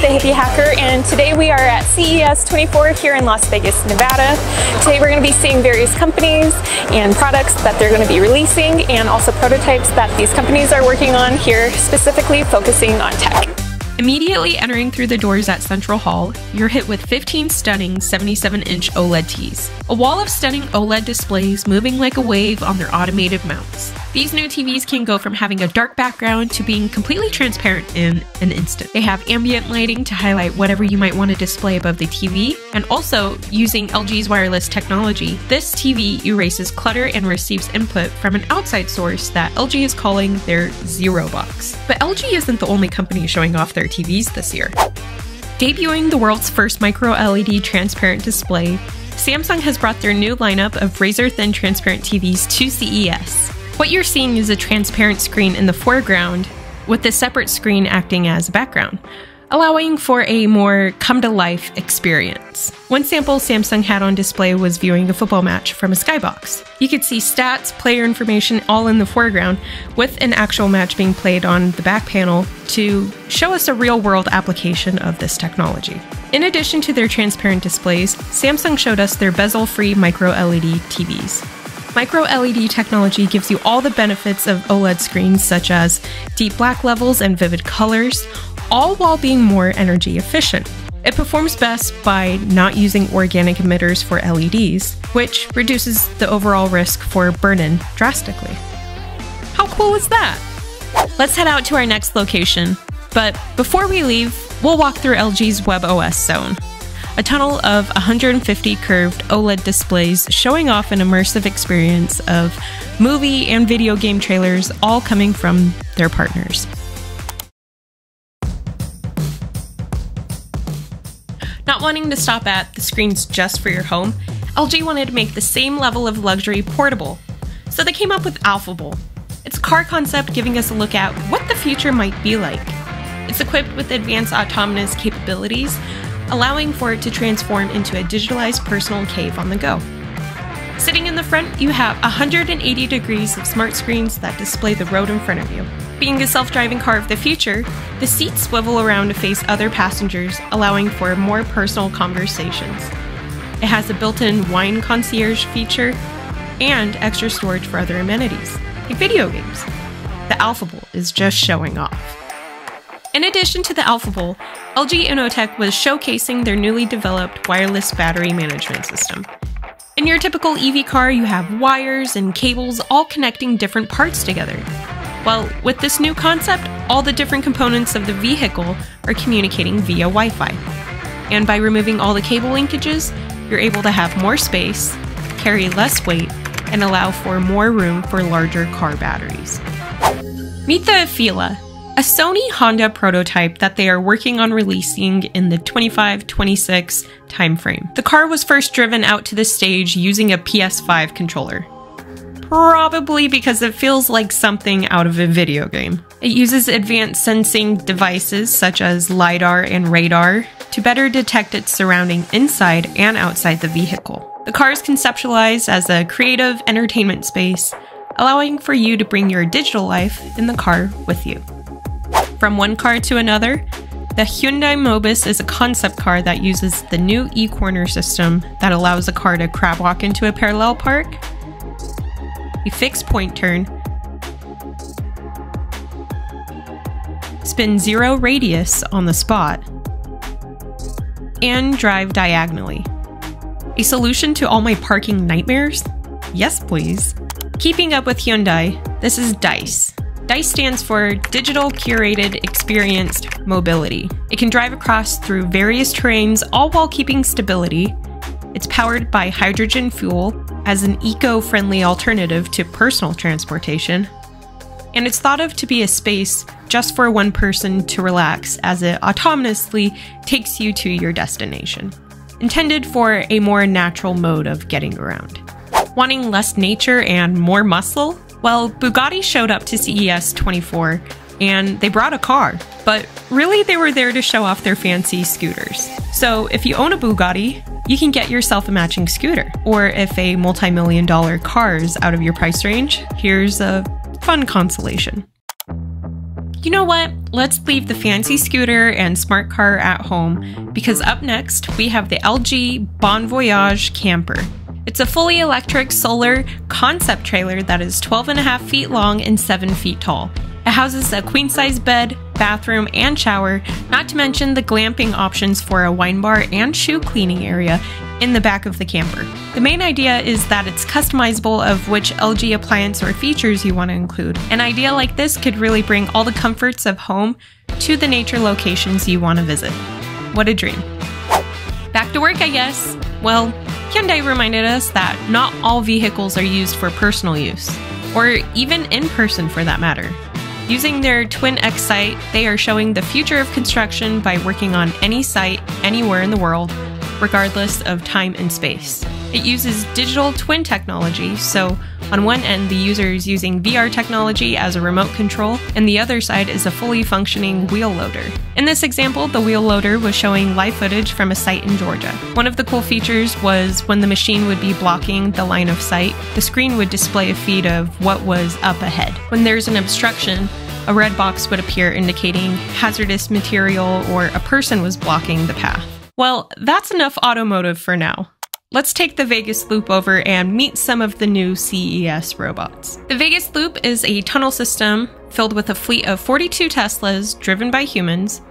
the Hippie Hacker, and today we are at CES 24 here in Las Vegas, Nevada. Today we're going to be seeing various companies and products that they're going to be releasing, and also prototypes that these companies are working on here, specifically focusing on tech. Immediately entering through the doors at Central Hall, you're hit with 15 stunning 77-inch OLED TVs. A wall of stunning OLED displays moving like a wave on their automated mounts. These new TVs can go from having a dark background to being completely transparent in an instant. They have ambient lighting to highlight whatever you might want to display above the TV, and also using LG's wireless technology, this TV erases clutter and receives input from an outside source that LG is calling their Zero Box. But LG isn't the only company showing off their TVs this year. Debuting the world's first micro LED transparent display, Samsung has brought their new lineup of razor-thin transparent TVs to CES. What you're seeing is a transparent screen in the foreground, with a separate screen acting as a background, allowing for a more come-to-life experience. One sample Samsung had on display was viewing a football match from a skybox. You could see stats, player information all in the foreground, with an actual match being played on the back panel to show us a real-world application of this technology. In addition to their transparent displays, Samsung showed us their bezel-free micro LED TVs. Micro LED technology gives you all the benefits of OLED screens, such as deep black levels and vivid colors, all while being more energy efficient. It performs best by not using organic emitters for LEDs, which reduces the overall risk for burn-in drastically. How cool is that? Let's head out to our next location, but before we leave, we'll walk through LG's WebOS zone, a tunnel of 150 curved OLED displays showing off an immersive experience of movie and video game trailers, all coming from their partners. Not wanting to stop at the screens just for your home, LG wanted to make the same level of luxury portable, so they came up with Alphable. It's a car concept giving us a look at what the future might be like. It's equipped with advanced autonomous capabilities, allowing for it to transform into a digitalized personal cave on the go. Sitting in the front, you have 180 degrees of smart screens that display the road in front of you. Being a self-driving car of the future, the seats swivel around to face other passengers, allowing for more personal conversations. It has a built-in wine concierge feature and extra storage for other amenities, like video games. The Alphable is just showing off. In addition to the Alphable, LG InnoTech was showcasing their newly developed wireless battery management system. In your typical EV car, you have wires and cables all connecting different parts together. Well, with this new concept, all the different components of the vehicle are communicating via Wi-Fi. And by removing all the cable linkages, you're able to have more space, carry less weight, and allow for more room for larger car batteries. Meet the Fila, a Sony Honda prototype that they are working on releasing in the 25-26 timeframe. The car was first driven out to the stage using a PS5 controller. Probably because it feels like something out of a video game. It uses advanced sensing devices such as LiDAR and radar to better detect its surroundings inside and outside the vehicle. The car is conceptualized as a creative entertainment space, allowing for you to bring your digital life in the car with you. From one car to another, the Hyundai MOBIS is a concept car that uses the new E-Corner system that allows a car to crab walk into a parallel park, a fixed point turn, spin zero radius on the spot, and drive diagonally. A solution to all my parking nightmares? Yes, please. Keeping up with Hyundai, this is DICE. DICE stands for Digital Curated Experienced Mobility. It can drive across through various terrains, all while keeping stability. It's powered by hydrogen fuel as an eco-friendly alternative to personal transportation, and it's thought of to be a space just for one person to relax as it autonomously takes you to your destination, intended for a more natural mode of getting around. Wanting less nature and more muscle? Well, Bugatti showed up to CES 24 and they brought a car, but really they were there to show off their fancy scooters. So if you own a Bugatti, you can get yourself a matching scooter. Or if a multi-million dollar car is out of your price range, here's a fun consolation. You know what? Let's leave the fancy scooter and smart car at home, because up next we have the LG Bon Voyage Camper. It's a fully electric solar concept trailer that is 12.5 feet long and 7 feet tall. It houses a queen-size bed, bathroom, and shower, not to mention the glamping options for a wine bar and shoe cleaning area in the back of the camper. The main idea is that it's customizable of which LG appliance or features you want to include. An idea like this could really bring all the comforts of home to the nature locations you want to visit. What a dream. Back to work, I guess. Well, Hyundai reminded us that not all vehicles are used for personal use, or even in person for that matter. Using their Twin X site, they are showing the future of construction by working on any site, anywhere in the world, regardless of time and space. It uses digital twin technology, so on one end the user is using VR technology as a remote control, and the other side is a fully functioning wheel loader. In this example, the wheel loader was showing live footage from a site in Georgia. One of the cool features was when the machine would be blocking the line of sight, the screen would display a feed of what was up ahead. When there's an obstruction, a red box would appear indicating hazardous material or a person was blocking the path. Well, that's enough automotive for now. Let's take the Vegas Loop over and meet some of the new CES robots. The Vegas Loop is a tunnel system filled with a fleet of 42 Teslas driven by humans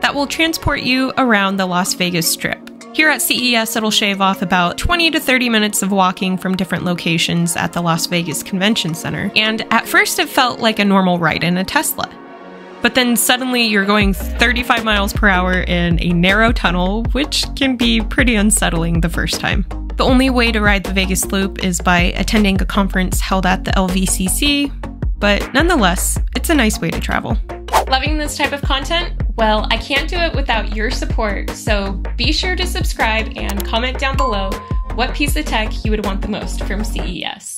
that will transport you around the Las Vegas Strip. Here at CES, it'll shave off about 20 to 30 minutes of walking from different locations at the Las Vegas Convention Center. And at first it felt like a normal ride in a Tesla. But then suddenly you're going 35 miles per hour in a narrow tunnel, which can be pretty unsettling the first time. The only way to ride the Vegas Loop is by attending a conference held at the LVCC, but nonetheless, it's a nice way to travel. Loving this type of content? Well, I can't do it without your support, so be sure to subscribe and comment down below what piece of tech you would want the most from CES.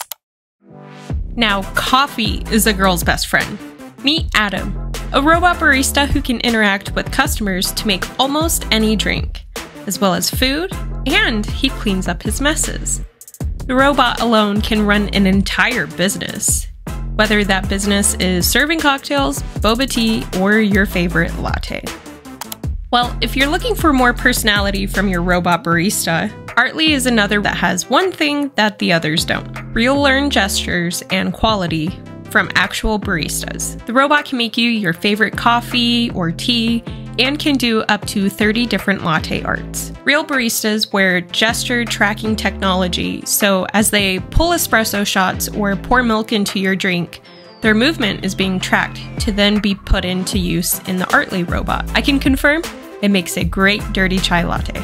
Now, coffee is a girl's best friend. Meet Adam, a robot barista who can interact with customers to make almost any drink, as well as food, and he cleans up his messes. The robot alone can run an entire business, whether that business is serving cocktails, boba tea, or your favorite latte. Well, if you're looking for more personality from your robot barista, Artly is another that has one thing that the others don't. You'll learn gestures and quality from actual baristas. The robot can make you your favorite coffee or tea and can do up to 30 different latte arts. Real baristas wear gesture tracking technology, so as they pull espresso shots or pour milk into your drink, their movement is being tracked to then be put into use in the Artly robot. I can confirm it makes a great dirty chai latte.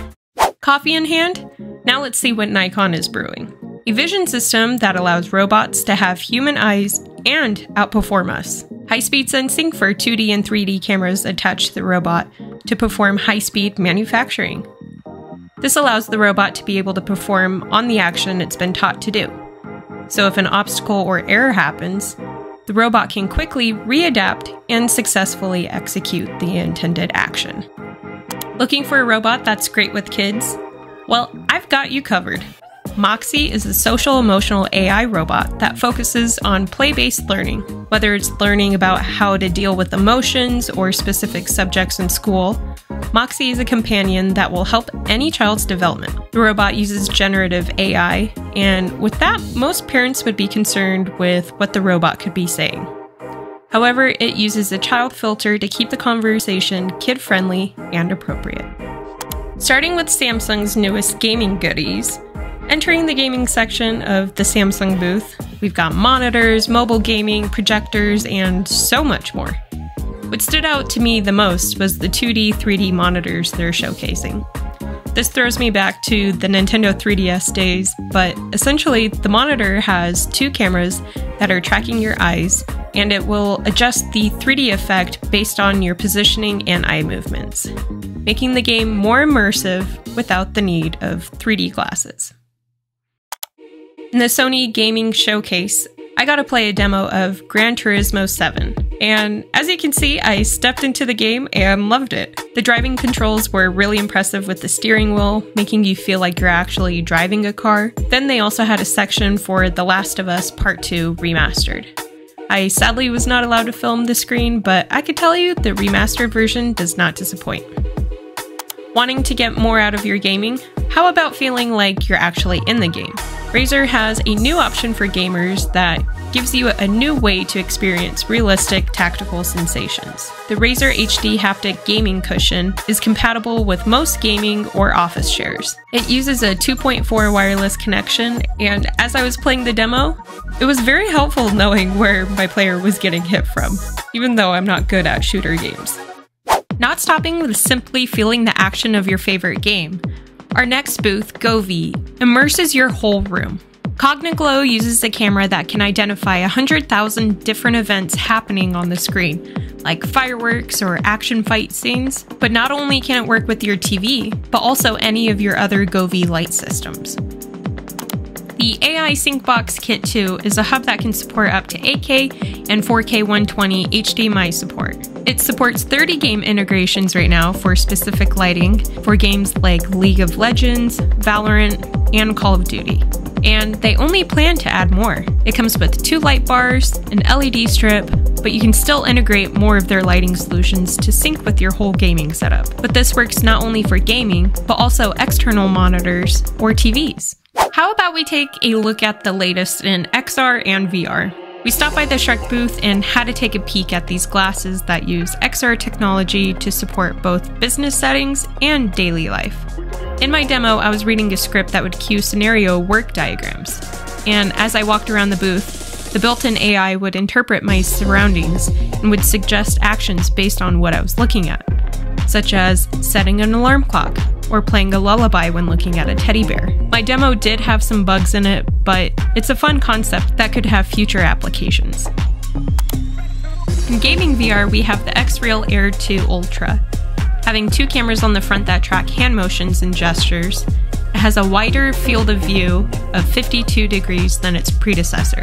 Coffee in hand? Now let's see what Nikon is brewing. A vision system that allows robots to have human eyes and outperform us. High-speed sensing for 2D and 3D cameras attached to the robot to perform high-speed manufacturing. This allows the robot to be able to perform on the action it's been taught to do. So if an obstacle or error happens, the robot can quickly readapt and successfully execute the intended action. Looking for a robot that's great with kids? Well, I've got you covered. Moxie is a social-emotional AI robot that focuses on play-based learning. Whether it's learning about how to deal with emotions or specific subjects in school, Moxie is a companion that will help any child's development. The robot uses generative AI, and with that, most parents would be concerned with what the robot could be saying. However, it uses a child filter to keep the conversation kid-friendly and appropriate. Starting with Samsung's newest gaming goodies, entering the gaming section of the Samsung booth, we've got monitors, mobile gaming, projectors, and so much more. What stood out to me the most was the 2D, 3D monitors they're showcasing. This throws me back to the Nintendo 3DS days, but essentially the monitor has two cameras that are tracking your eyes, and it will adjust the 3D effect based on your positioning and eye movements, making the game more immersive without the need of 3D glasses. In the Sony Gaming Showcase, I got to play a demo of Gran Turismo 7, and as you can see, I stepped into the game and loved it. The driving controls were really impressive with the steering wheel, making you feel like you're actually driving a car. Then they also had a section for The Last of Us Part 2 Remastered. I sadly was not allowed to film the screen, but I could tell you the remastered version does not disappoint. Wanting to get more out of your gaming? How about feeling like you're actually in the game? Razer has a new option for gamers that gives you a new way to experience realistic tactical sensations. The Razer HD Haptic Gaming Cushion is compatible with most gaming or office chairs. It uses a 2.4 wireless connection, and as I was playing the demo, it was very helpful knowing where my player was getting hit from, even though I'm not good at shooter games. Not stopping with simply feeling the action of your favorite game. Our next booth, Govee, immerses your whole room. CogniGlow uses a camera that can identify 100,000 different events happening on the screen, like fireworks or action fight scenes. But not only can it work with your TV, but also any of your other Govee light systems. The AI Sync Box Kit 2 is a hub that can support up to 8K and 4K 120 HDMI support. It supports 30 game integrations right now for specific lighting for games like League of Legends, Valorant, and Call of Duty. And they only plan to add more. It comes with 2 light bars, an LED strip, but you can still integrate more of their lighting solutions to sync with your whole gaming setup. But this works not only for gaming, but also external monitors or TVs. How about we take a look at the latest in XR and VR? We stopped by the Sharp booth and had to take a peek at these glasses that use XR technology to support both business settings and daily life. In my demo, I was reading a script that would cue scenario work diagrams, and as I walked around the booth, the built-in AI would interpret my surroundings and would suggest actions based on what I was looking at, such as setting an alarm clock, or playing a lullaby when looking at a teddy bear. My demo did have some bugs in it, but it's a fun concept that could have future applications. In gaming VR, we have the X-Real Air 2 Ultra. Having 2 cameras on the front that track hand motions and gestures, it has a wider field of view of 52 degrees than its predecessor.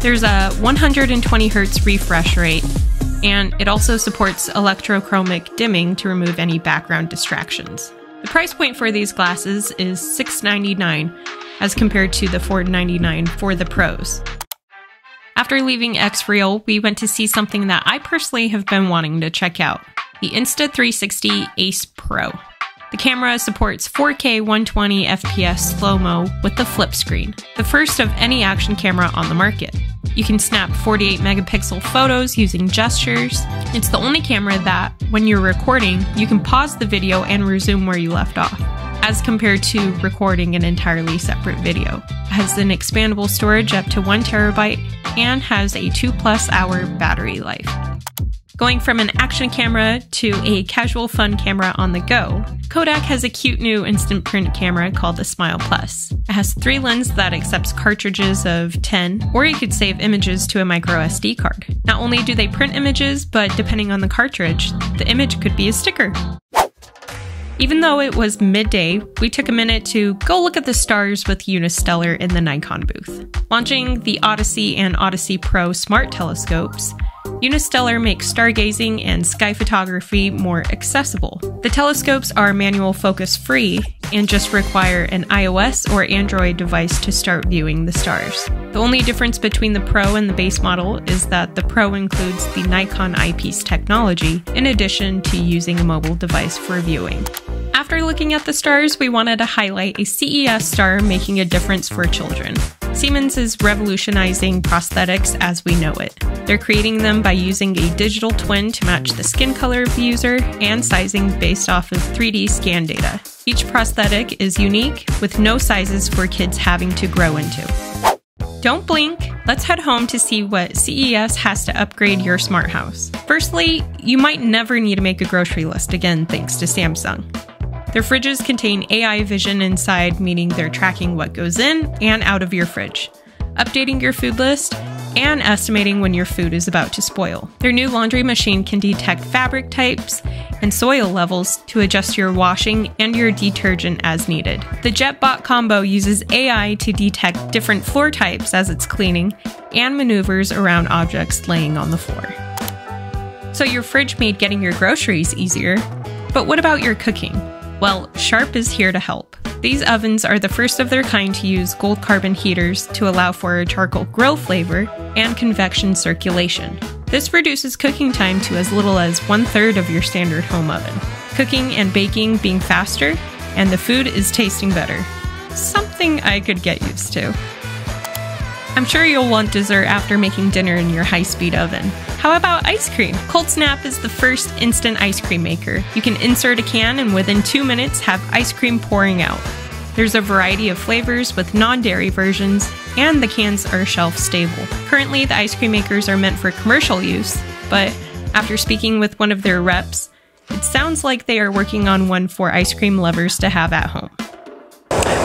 There's a 120 Hz refresh rate, and it also supports electrochromic dimming to remove any background distractions. The price point for these glasses is $699 as compared to the $499 for the pros. After leaving X-Real, we went to see something that I personally have been wanting to check out, the Insta360 Ace Pro. The camera supports 4K 120 FPS slow-mo with the flip screen, the first of any action camera on the market. You can snap 48 megapixel photos using gestures. It's the only camera that, when you're recording, you can pause the video and resume where you left off, as compared to recording an entirely separate video. It has an expandable storage up to 1 terabyte and has a 2+ hour battery life. Going from an action camera to a casual fun camera on the go, Kodak has a cute new instant print camera called the Smile Plus. It has 3 lenses that accepts cartridges of 10, or you could save images to a micro SD card. Not only do they print images, but depending on the cartridge, the image could be a sticker. Even though it was midday, we took a minute to go look at the stars with Unistellar in the Nikon booth. Launching the Odyssey and Odyssey Pro smart telescopes, Unistellar makes stargazing and sky photography more accessible. The telescopes are manual focus free and just require an iOS or Android device to start viewing the stars. The only difference between the Pro and the base model is that the Pro includes the Nikon eyepiece technology in addition to using a mobile device for viewing. After looking at the stars, we wanted to highlight a CES star making a difference for children. Siemens is revolutionizing prosthetics as we know it. They're creating them by using a digital twin to match the skin color of the user and sizing based off of 3D scan data. Each prosthetic is unique, with no sizes for kids having to grow into. Don't blink, let's head home to see what CES has to upgrade your smart house. Firstly, you might never need to make a grocery list again thanks to Samsung. Their fridges contain AI vision inside, meaning they're tracking what goes in and out of your fridge, updating your food list, and estimating when your food is about to spoil. Their new laundry machine can detect fabric types and soil levels to adjust your washing and your detergent as needed. The JetBot combo uses AI to detect different floor types as it's cleaning and maneuvers around objects laying on the floor. So your fridge made getting your groceries easier, but what about your cooking? Well, Sharp is here to help. These ovens are the first of their kind to use gold carbon heaters to allow for charcoal grill flavor and convection circulation. This reduces cooking time to as little as 1/3 of your standard home oven, cooking and baking being faster, and the food is tasting better. Something I could get used to. I'm sure you'll want dessert after making dinner in your high-speed oven. How about ice cream? Cold Snap is the first instant ice cream maker. You can insert a can and within 2 minutes have ice cream pouring out. There's a variety of flavors with non-dairy versions, and the cans are shelf-stable. Currently, the ice cream makers are meant for commercial use, but after speaking with one of their reps, it sounds like they are working on one for ice cream lovers to have at home.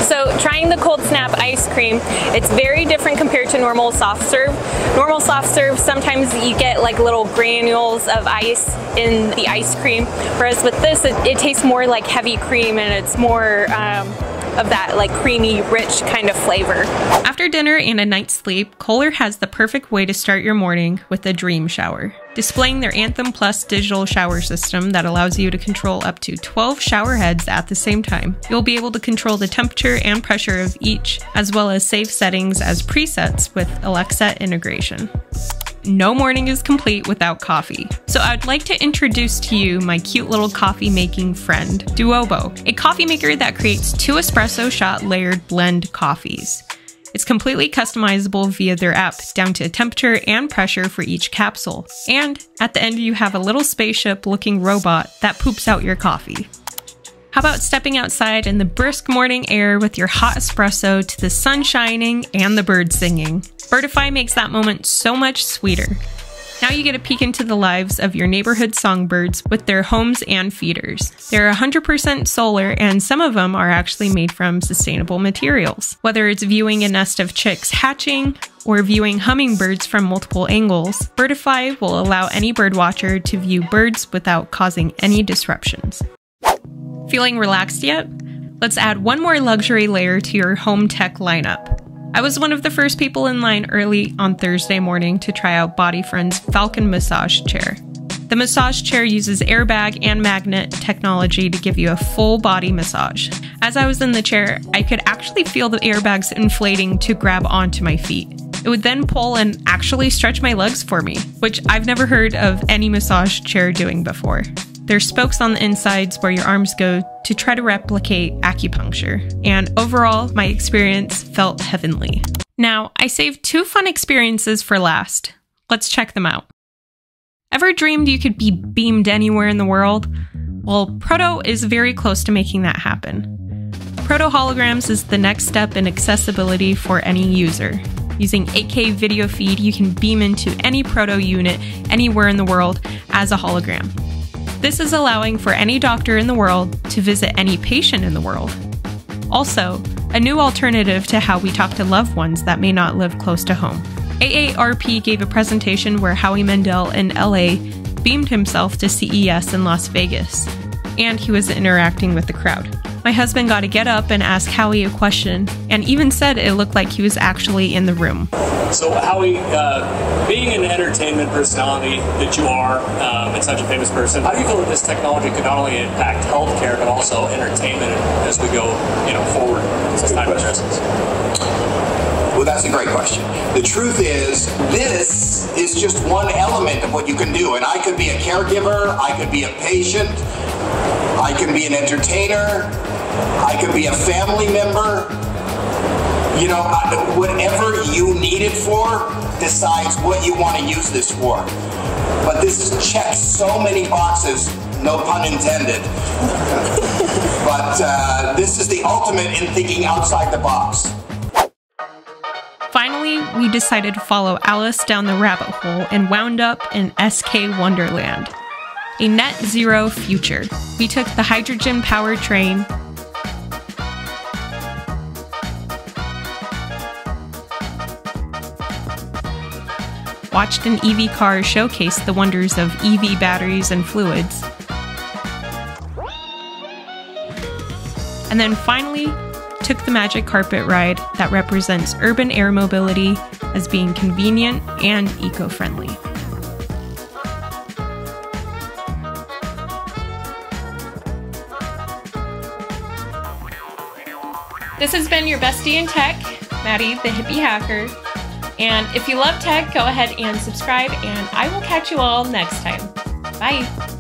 So trying the Cold Snap ice cream, it's very different compared to normal soft serve. Normal soft serve, sometimes you get like little granules of ice in the ice cream, whereas with this, it tastes more like heavy cream and it's more of that like creamy, rich kind of flavor. After dinner and a night's sleep, Kohler has the perfect way to start your morning with a dream shower. Displaying their Anthem Plus digital shower system that allows you to control up to 12 shower heads at the same time. You'll be able to control the temperature and pressure of each, as well as save settings as presets with Alexa integration. No morning is complete without coffee. So I'd like to introduce to you my cute little coffee making friend, Duobo, a coffee maker that creates 2 espresso shot layered blend coffees. It's completely customizable via their app, down to temperature and pressure for each capsule. And at the end, you have a little spaceship-looking robot that poops out your coffee. How about stepping outside in the brisk morning air with your hot espresso to the sun shining and the birds singing? Birdify makes that moment so much sweeter. Now you get a peek into the lives of your neighborhood songbirds with their homes and feeders. They're 100% solar, and some of them are actually made from sustainable materials. Whether it's viewing a nest of chicks hatching or viewing hummingbirds from multiple angles, Birdify will allow any birdwatcher to view birds without causing any disruptions. Feeling relaxed yet? Let's add one more luxury layer to your home tech lineup. I was one of the first people in line early on Thursday morning to try out Bodyfriend's Falcon massage chair. The massage chair uses airbag and magnet technology to give you a full body massage. As I was in the chair, I could actually feel the airbags inflating to grab onto my feet. It would then pull and actually stretch my legs for me, which I've never heard of any massage chair doing before. There's spokes on the insides where your arms go to try to replicate acupuncture. And overall, my experience felt heavenly. Now, I saved 2 fun experiences for last. Let's check them out. Ever dreamed you could be beamed anywhere in the world? Well, Proto is very close to making that happen. Proto Holograms is the next step in accessibility for any user. Using 8K video feed, you can beam into any Proto unit anywhere in the world as a hologram. This is allowing for any doctor in the world to visit any patient in the world. Also, a new alternative to how we talk to loved ones that may not live close to home. AARP gave a presentation where Howie Mandel in LA beamed himself to CES in Las Vegas, and he was interacting with the crowd. My husband got to get up and ask Howie a question, and even said it looked like he was actually in the room. So Howie, being an entertainment personality that you are, and such a famous person, how do you feel that this technology could not only impact healthcare but also entertainment as we go, forward as time progresses? Well, that's a great question. The truth is, this is just one element of what you can do. And I could be a caregiver, I could be a patient, I can be an entertainer, I could be a family member. Whatever you need it for decides what you want to use this for. But this checks so many boxes, no pun intended. But this is the ultimate in thinking outside the box. Finally, we decided to follow Alice down the rabbit hole and wound up in SK Wonderland, a net zero future. We took the hydrogen power train, watched an EV car showcase the wonders of EV batteries and fluids, and then finally, took the magic carpet ride that represents urban air mobility as being convenient and eco-friendly. This has been your bestie in tech, Maddie the Hippie Hacker. And if you love tech, go ahead and subscribe, and I will catch you all next time. Bye!